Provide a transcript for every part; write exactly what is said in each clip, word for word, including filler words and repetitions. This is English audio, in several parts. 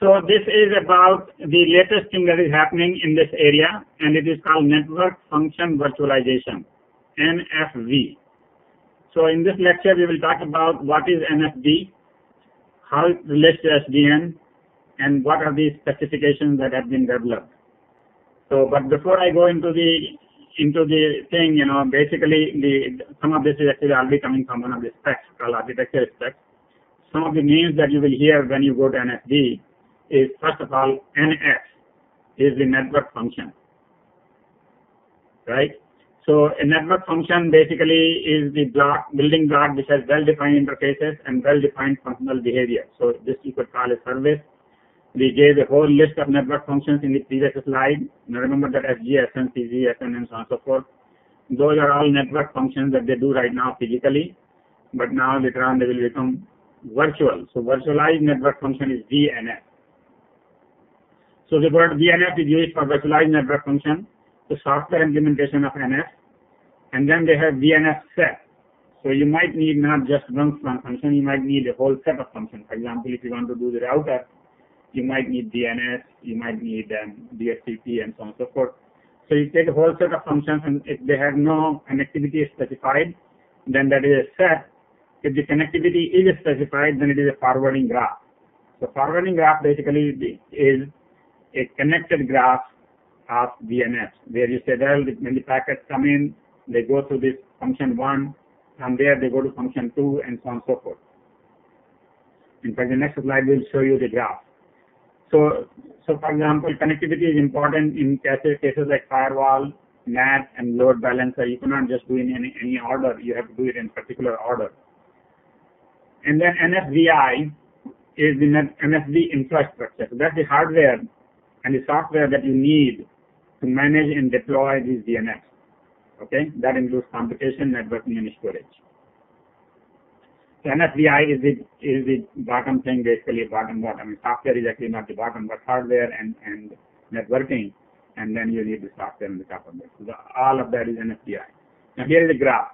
So this is about the latest thing that is happening in this area, and it is called Network Function Virtualization, N F V. So in this lecture, we will talk about what is N F V, how it relates to S D N, and what are the specifications that have been developed. So, but before I go into the into the thing, you know, basically the some of this is actually already coming from one of the specs called architecture specs. Some of the names that you will hear when you go to N F V is, first of all, N F is the network function, right? So a network function basically is the block, building block which has well-defined interfaces and well-defined functional behavior. So this you could call a service. We gave a whole list of network functions in the previous slide. Now remember that F G, S N, C G, S N, and so on and so forth. Those are all network functions that they do right now physically, but now later on they will become virtual. So virtualized network function is V N F. So the word V N F is used for virtualized network function, the software implementation of N F, and then they have V N F set. So you might need not just one function, you might need a whole set of functions. For example, if you want to do the router, you might need D N S, you might need um, D S T P, and so on and so forth. So you take a whole set of functions, and if they have no connectivity specified, then that is a set. If the connectivity is specified, then it is a forwarding graph. So forwarding graph basically is a connected graph of V N F, where you say, well, when the packets come in, they go through this function one, from there they go to function two, and so on and so forth. In fact, the next slide will show you the graph. So, so for example, connectivity is important in cases, cases like firewall, N A T, and load balancer. You cannot just do it in any, any order. You have to do it in particular order. And then N F V I is the N F V infrastructure. So that's the hardware and the software that you need to manage and deploy these D N Fs. Okay, that includes computation, networking, and storage. So N F V I is the is the bottom thing, basically bottom bottom. I mean, software is actually not the bottom, but hardware and, and networking, and then you need the software on the top of it. So the, all of that is N F V I. Now here is a graph.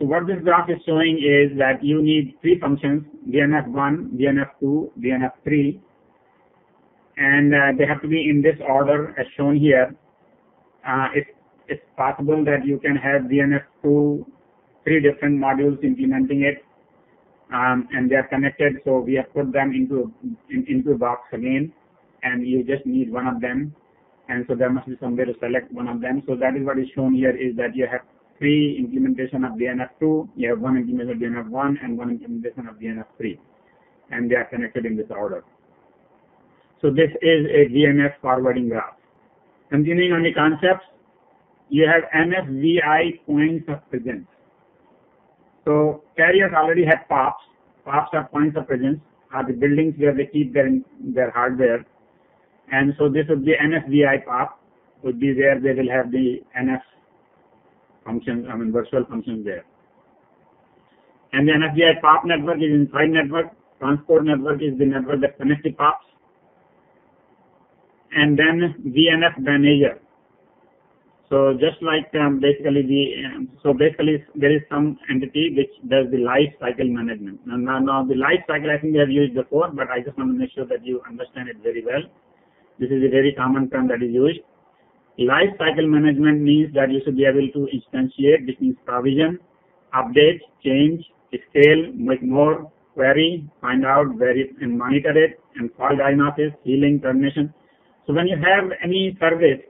So what this graph is showing is that you need three functions: V N F one, V N F two, V N F three, and uh, they have to be in this order as shown here. Uh, it's it's possible that you can have V N F two. Three different modules implementing it, um, and they are connected. So we have put them into in, into a box again, and you just need one of them. And so there must be somewhere to select one of them. So that is what is shown here, is that you have three implementation of D N F two, you have one implementation of D N F one, and one implementation of D N F three, and they are connected in this order. So this is a D N F forwarding graph. Continuing on the concepts, you have N F V I points of presence. So carriers already have pops. Pops are points of presence, are the buildings where they keep their their hardware, and so this would be N F V I pop, would be where they will have the N F functions, I mean virtual functions there. And the N F V I pop network is inside network. Transport network is the network that connects the pops. And then V N F manager. So just like um, basically the, um, so basically there is some entity which does the life cycle management. Now, now, now the life cycle I think we have used before, but I just want to make sure that you understand it very well. This is a very common term that is used. Life cycle management means that you should be able to instantiate, which means provision, update, change, scale, make more, query, find out, vary, and monitor it, and fault diagnosis, healing, termination. So when you have any service,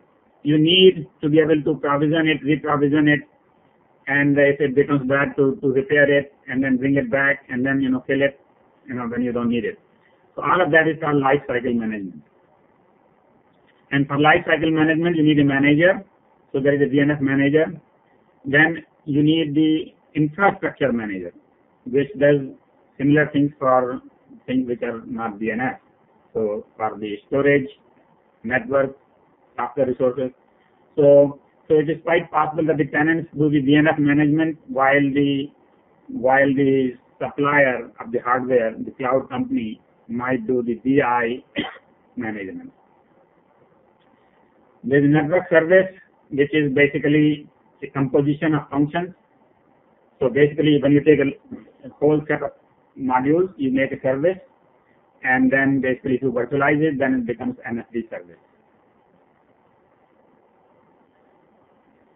you need to be able to provision it, reprovision it, and if it becomes bad, to, to repair it, and then bring it back, and then, you know, kill it, you know, when you don't need it. So all of that is called life cycle management. And for life cycle management, you need a manager. So there is a V N F manager. Then you need the infrastructure manager, which does similar things for things which are not V N F. So for the storage, network, software resources. So, so it is quite possible that the tenants do the V N F management while the while the supplier of the hardware, the cloud company, might do the D I management. There is a network service, which is basically a composition of functions. So basically, when you take a, a whole set of modules, you make a service, and then basically if you virtualize it, then it becomes N F V service.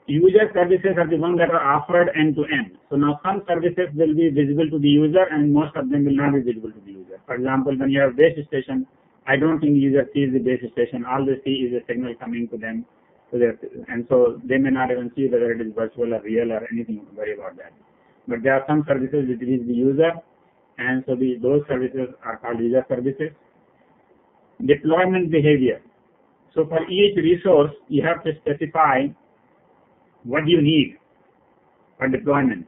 User services are the ones that are offered end-to-end. So now some services will be visible to the user and most of them will not be visible to the user. For example, when you have base station, I don't think user sees the base station. All they see is a signal coming to them. So that, and so they may not even see whether it is virtual or real or anything to worry about that. But there are some services which reach the user, and so the, those services are called user services. Deployment behavior. So for each resource, you have to specify what do you need for deployment.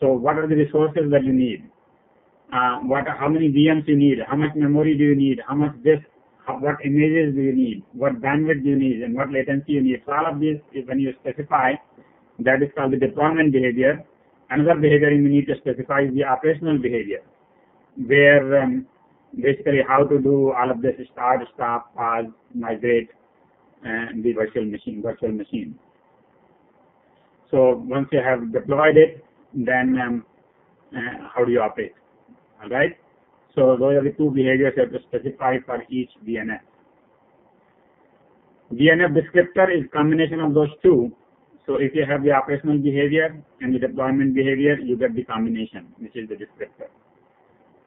So what are the resources that you need? Uh, what, how many V Ms you need? How much memory do you need? How much disk? What images do you need? What bandwidth do you need? And what latency you need? So all of these, when you specify, that is called the deployment behavior. Another behavior you need to specify is the operational behavior, where um, basically how to do all of this: start, stop, pause, migrate, and the virtual machine, virtual machine. So once you have deployed it, then um, uh, how do you operate? All right. So those are the two behaviors you have to specify for each V N F. V N F descriptor is combination of those two. So if you have the operational behavior and the deployment behavior, you get the combination, which is the descriptor.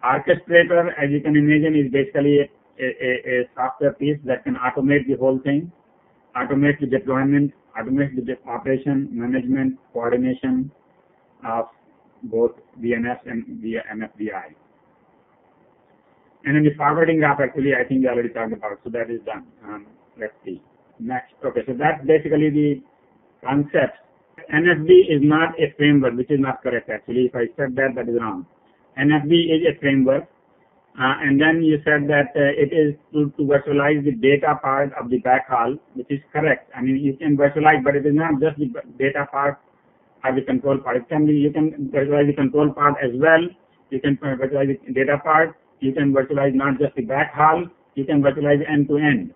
Orchestrator, as you can imagine, is basically a, a, a software piece that can automate the whole thing, automate the deployment, automate the operation, management, coordination of both V N F and N F V I. And then the forwarding app, actually, I think we already talked about, so that is done. Um, let's see. Next. Okay, so that's basically the concept. N F V is not a framework, which is not correct, actually. If I said that, that is wrong. N F V is a framework. Uh, and then you said that uh, it is to, to virtualize the data part of the backhaul, which is correct. I mean, you can virtualize, but it is not just the data part or the control part. It can be, you can virtualize the control part as well. You can virtualize the data part. You can virtualize not just the backhaul, you can virtualize end-to-end.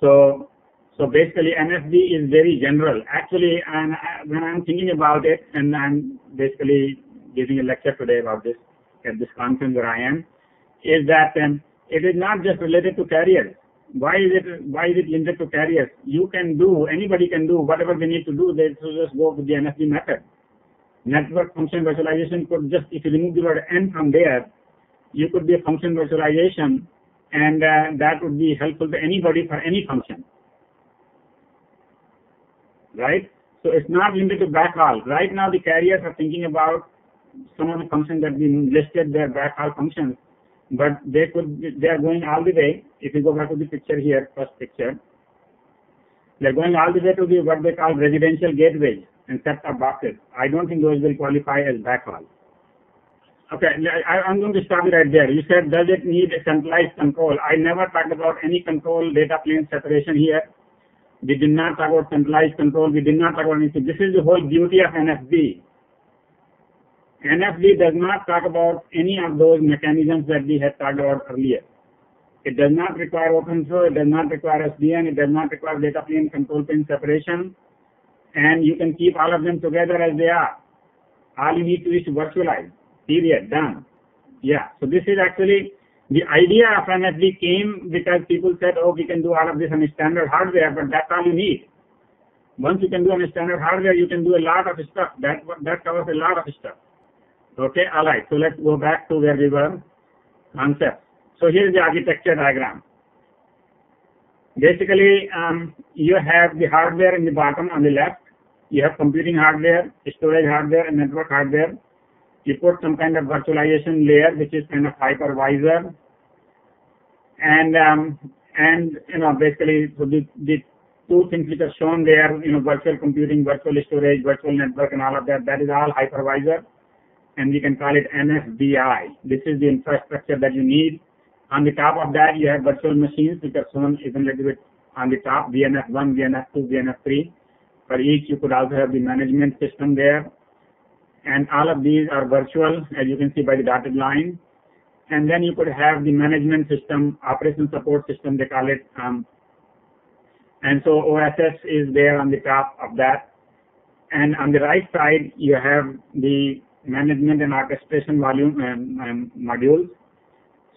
So, so basically N F V is very general. Actually, and I, when I'm thinking about it, and I'm basically giving a lecture today about this at this conference where I am, is that um, it is not just related to carriers. Why is it why is it limited to carriers? You can do, anybody can do whatever they need to do, they should just go with the N F V method. Network function virtualization could just, if you remove the word N from there, you could be a function virtualization, and uh, that would be helpful to anybody for any function, right? So it's not limited to backhaul. Right now the carriers are thinking about some of the functions that we listed, their backhaul functions, but they could, they are going all the way, if you go back to the picture here, first picture, they're going all the way to the what they call residential gateways and set-top boxes. I don't think those will qualify as backhaul. Okay, I, I'm going to stop it right there. You said, does it need a centralized control? I never talked about any control data plane separation here. We did not talk about centralized control. We did not talk about anything. This is the whole beauty of N F V. N F V does not talk about any of those mechanisms that we had talked about earlier. It does not require open flow. It does not require S D N. It does not require data plane control plane separation. And you can keep all of them together as they are. All you need to do is to virtualize. Period. Done. Yeah. So this is actually the idea of N F V came because people said, oh, we can do all of this on standard hardware, but that's all you need. Once you can do on standard hardware, you can do a lot of stuff. That that covers a lot of stuff. Okay. All right. So let's go back to where we were. Concept. So here's the architecture diagram. Basically, um, you have the hardware in the bottom on the left. You have computing hardware, storage hardware, and network hardware. You put some kind of virtualization layer, which is kind of hypervisor, and um, and you know basically so the, the two things which are shown there, you know, virtual computing, virtual storage, virtual network, and all of that. That is all hypervisor, and we can call it N F V I. This is the infrastructure that you need. On the top of that, you have virtual machines, which are shown even a little bit on the top: V N F one, V N F two, V N F three. For each, you could also have the management system there. And all of these are virtual, as you can see by the dotted line. And then you could have the management system, operation support system, they call it. Um, and so O S S is there on the top of that. And on the right side, you have the management and orchestration volume um, um, modules.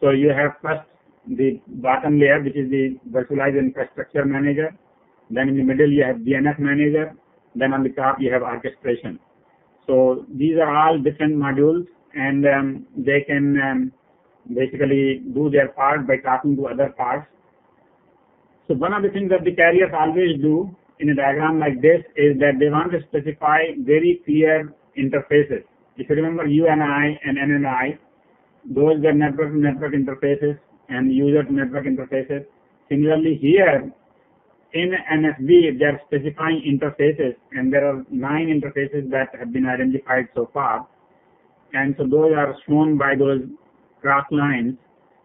So you have first the bottom layer, which is the virtualized infrastructure manager. Then in the middle you have D N F manager. Then on the top you have orchestration. So these are all different modules, and um, they can um, basically do their part by talking to other parts. So one of the things that the carriers always do in a diagram like this is that they want to specify very clear interfaces. If you remember U N I and N N I, those were network to network interfaces and user to network interfaces. Similarly here, in N F V, they are specifying interfaces, and there are nine interfaces that have been identified so far. And so those are shown by those cross lines.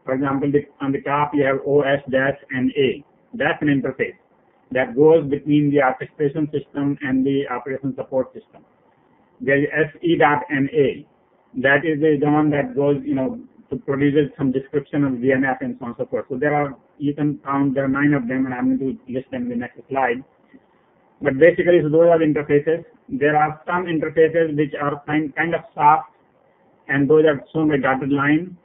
For example, the, on the top you have O S dash N A. That's an interface that goes between the orchestration system and the operation support system. There is S E dot N A. That is the one that goes, you know, to produce some description of V N F and so on and so forth. So there are, you can count, there are nine of them, and I'm going to list them in the next slide. But basically, so those are the interfaces. There are some interfaces which are kind, kind of soft, and those are shown by dotted line.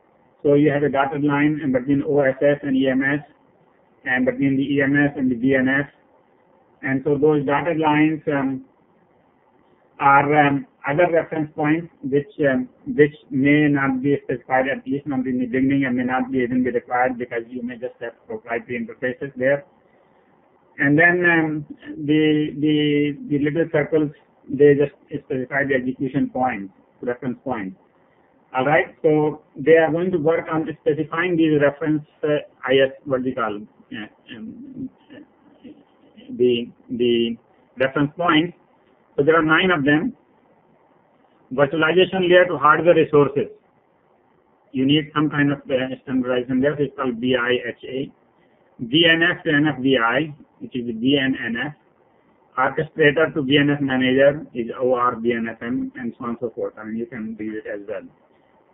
So you have a dotted line in between O S S and E M S, and between the E M S and the D N S. And so those dotted lines um, are um, other reference points which um, which may not be specified, at least not in the beginning, and may not be even be required, because you may just have proprietary interfaces there. And then um, the the the little circles, they just specify the execution points, reference points. All right, so they are going to work on specifying these reference uh, I S, what we call yeah, um, the the reference points. So there are nine of them. Virtualization layer to hardware resources. You need some kind of uh, standardization there. It's called B I H A. V N F to N F V I, which is the V N N F. Orchestrator to V N F manager is O R V N F M, and so on and so forth. I mean, you can read it as well.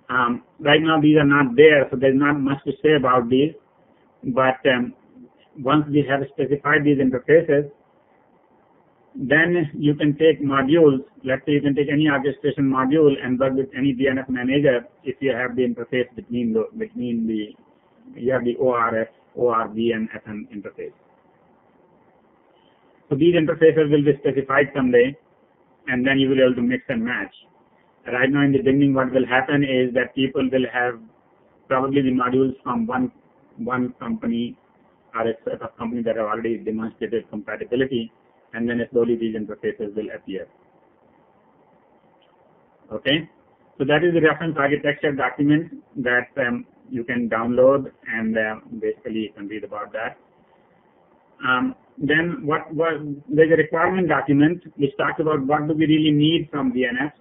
Um, right now, these are not there, so there's not much to say about these. But um, once we have specified these interfaces, then you can take modules. Let's say you can take any orchestration module and work with any D N F manager if you have the interface between the between the you have the O R F O R V N F M interface. So these interfaces will be specified someday, and then you will be able to mix and match. Right now, in the beginning, what will happen is that people will have probably the modules from one one company or a set of companies that have already demonstrated compatibility. And then slowly these interfaces will appear. Okay, so that is the reference architecture document that um, you can download, and uh, basically you can read about that. Um, then what was there's a requirement document which talks about what do we really need from D N F,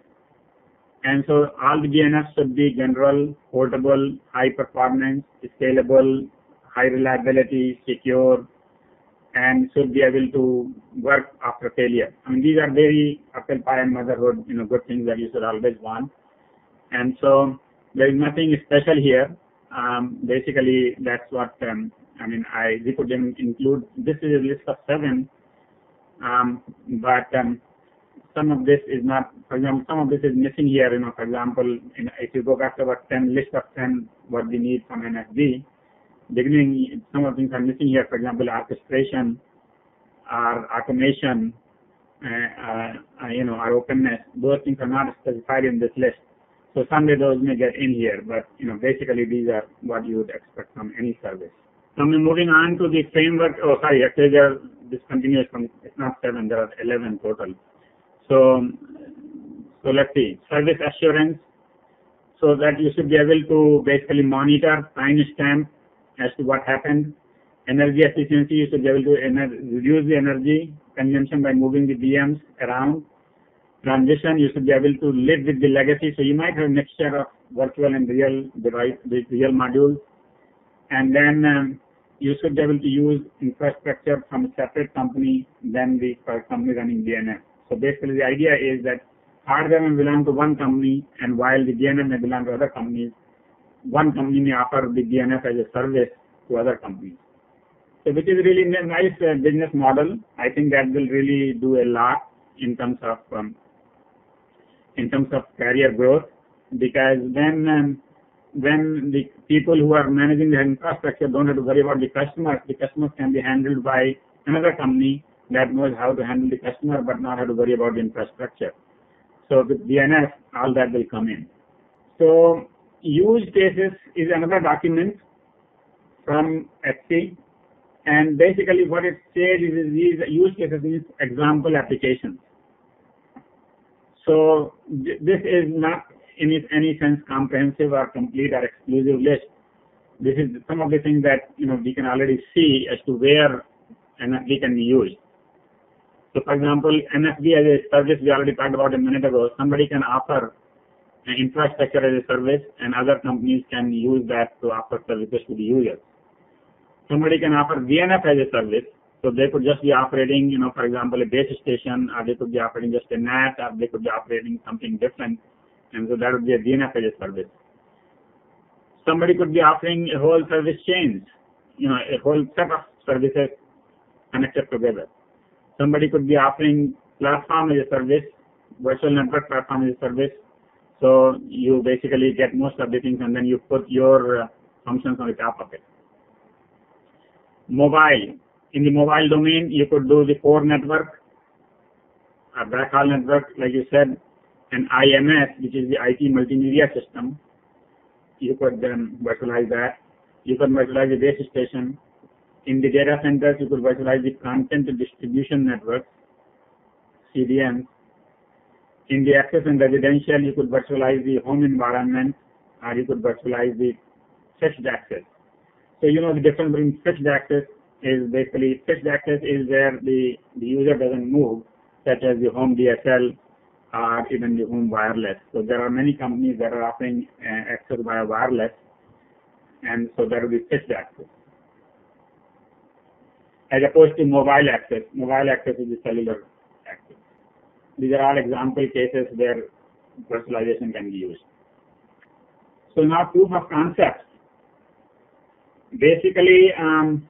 and so all the D N Fs should be general, portable, high performance, scalable, high reliability, secure, and should be able to work after failure. I mean, these are very apple pie and motherhood, you know, good things that you should always want. And so there is nothing special here. Um, basically, that's what um, I mean. I we could include. This is a list of seven, um, but um, some of this is not. For example, some of this is missing here. You know, for example, you know, if you go back to about ten list of ten, what we need from N F V. Beginning, some of the things are missing here. For example, orchestration, or automation, uh, uh, you know, or openness. Those things are not specified in this list. So someday those may get in here. But you know, basically these are what you would expect from any service. So I'm moving on to the framework. Oh, sorry, actually there this continues from. It's not seven. There are eleven total. So, so let's see. Service assurance, so that you should be able to basically monitor, timestamp as to what happened. Energy efficiency, you should be able to reduce the energy consumption by moving the V Ms around. Transition, you should be able to live with the legacy. So you might have a mixture of virtual and real device, the real modules. And then um, you should be able to use infrastructure from a separate company than the company running D N F. So basically the idea is that hardware may belong to one company, and while the D N F may belong to other companies, one company may offer the D N F as a service to other companies. So which is really a nice uh, business model. I think that will really do a lot in terms of um, in terms of carrier growth, because then um, when the people who are managing the infrastructure don't have to worry about the customer. The customers can be handled by another company that knows how to handle the customer but not have to worry about the infrastructure. So with D N F, all that will come in. So use cases is another document from F G, and basically what it says is these use cases is example applications. So this is not in any sense comprehensive or complete or exclusive list. This is some of the things that, you know, we can already see as to where N F V can be used. So for example, N F V as a service, we already talked about a minute ago. Somebody can offer an infrastructure as a service, and other companies can use that to offer services to the users. Somebody can offer V N F as a service, so they could just be operating, you know, for example, a base station, or they could be operating just a N A T, or they could be operating something different. And so that would be a V N F as a service. Somebody could be offering a whole service chain, you know, a whole set of services connected together. Somebody could be offering platform as a service, virtual network platform as a service. So you basically get most of the things and then you put your uh, functions on the top of it. Mobile. In the mobile domain, you could do the core network, a backhaul network, like you said, and I M S, which is the I T multimedia system. You could um, virtualize that. You could virtualize the base station. In the data centers, you could virtualize the content distribution network, C D N. In the access and residential, you could virtualize the home environment, or you could virtualize the fixed access. So you know the difference between fixed access is basically fixed access is where the, the user doesn't move, such as the home D S L, or even the home wireless. So there are many companies that are offering uh, access via wireless, and so that will be fixed access. As opposed to mobile access, mobile access is the cellular access. These are all example cases where virtualization can be used. So now proof of concepts. Basically, um,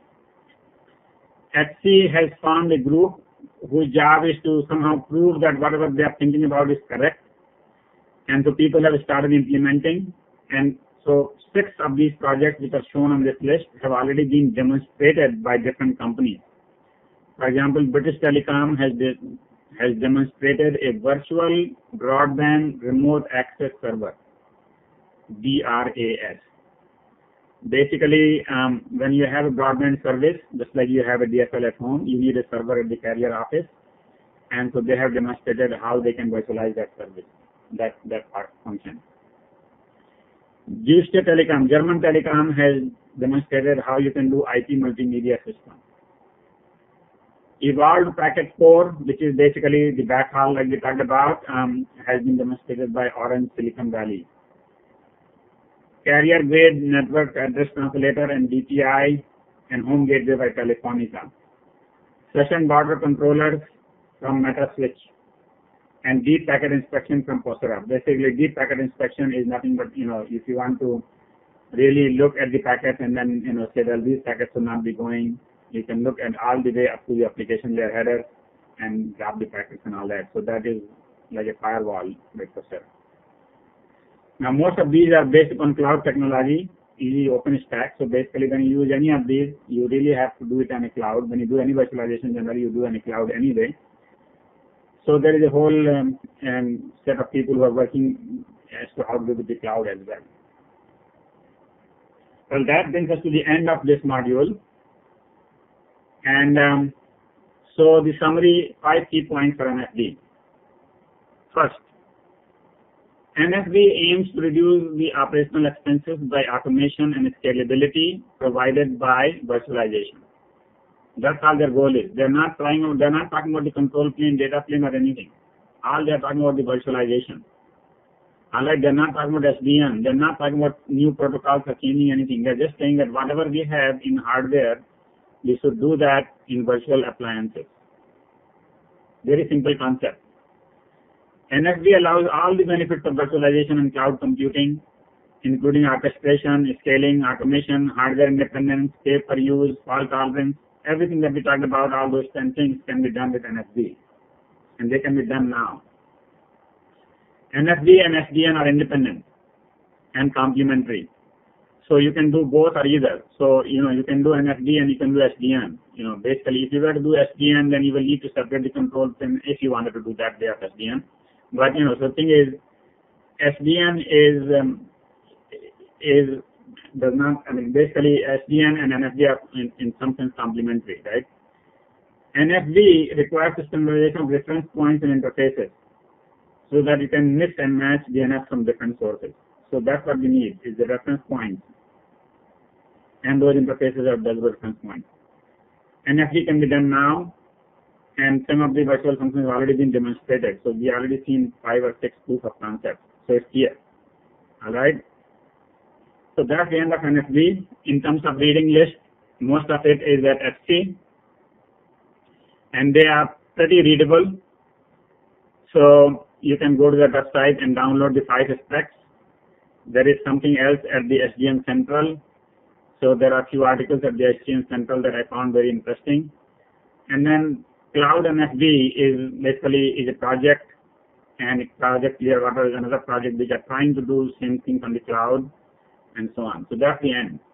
H C has formed a group whose job is to somehow prove that whatever they are thinking about is correct. And so people have started implementing. And so six of these projects which are shown on this list have already been demonstrated by different companies. For example, British Telecom has, de has demonstrated a virtual broadband remote access server, D R A S. Basically, um, when you have a broadband service, just like you have a D S L at home, you need a server at the carrier office, and so they have demonstrated how they can virtualize that service, that that part function. Deutsche Telekom, German Telecom has demonstrated how you can do I P multimedia system. Evolved Packet Core, which is basically the backhaul like we talked about, um, has been demonstrated by Orange Silicon Valley. Carrier grade network address translator and D T I and home gateway by Telefonica. Session border controllers from MetaSwitch and deep packet inspection from PosterApp. Basically, deep packet inspection is nothing but, you know, if you want to really look at the packets and then, you know, say, well, these packets will not be going, you can look at all the way up to the application layer header and grab the packets and all that. So that is like a firewall by PosterApp. Now, most of these are based upon cloud technology, E G OpenStack. So basically, when you use any of these, you really have to do it on a cloud. When you do any virtualization, generally you do on a cloud anyway. So there is a whole um, um, set of people who are working as to how to do with the cloud as well. Well, that brings us to the end of this module. And um, so the summary, five key points for N F V. First, N F V aims to reduce the operational expenses by automation and scalability provided by virtualization. That's all their goal is. They're not trying out, they're not talking about the control plane, data plane, or anything. All they're talking about the virtualization. All right, they're not talking about S D N. They're not talking about new protocols or changing anything. They're just saying that whatever we have in hardware, we should do that in virtual appliances. Very simple concept. N F V allows all the benefits of virtualization and cloud computing, including orchestration, scaling, automation, hardware independence, pay-per-use, fault tolerance, everything that we talked about, all those ten things can be done with N F V, and they can be done now. N F V and S D N are independent. and complementary. So you can do both or either. So, you know, you can do N F D and you can do S D N. You know, basically, if you were to do S D N, then you will need to separate the control pin if you wanted to do that way of S D N. But, you know, so the thing is, S D N is, um, is, does not, I mean, basically S D N and N F V are in, in some sense complementary, right? N F V requires standardization of reference points and interfaces so that you can mix and match D N S from different sources. So that's what we need, is the reference points. And those interfaces are the reference points. N F V can be done now, and some of the virtual functions have already been demonstrated. So we already seen five or six proof of concepts. So it's here. All right. So that's the end of N F V. In terms of reading list, most of it is at F C, and they are pretty readable. So you can go to the website and download the five specs. There is something else at the S D M Central. So there are a few articles at the S D M Central that I found very interesting. And then Cloud N F V is basically is a project, and Project Clearwater is another project which are trying to do same thing on the cloud, and so on. So that's the end.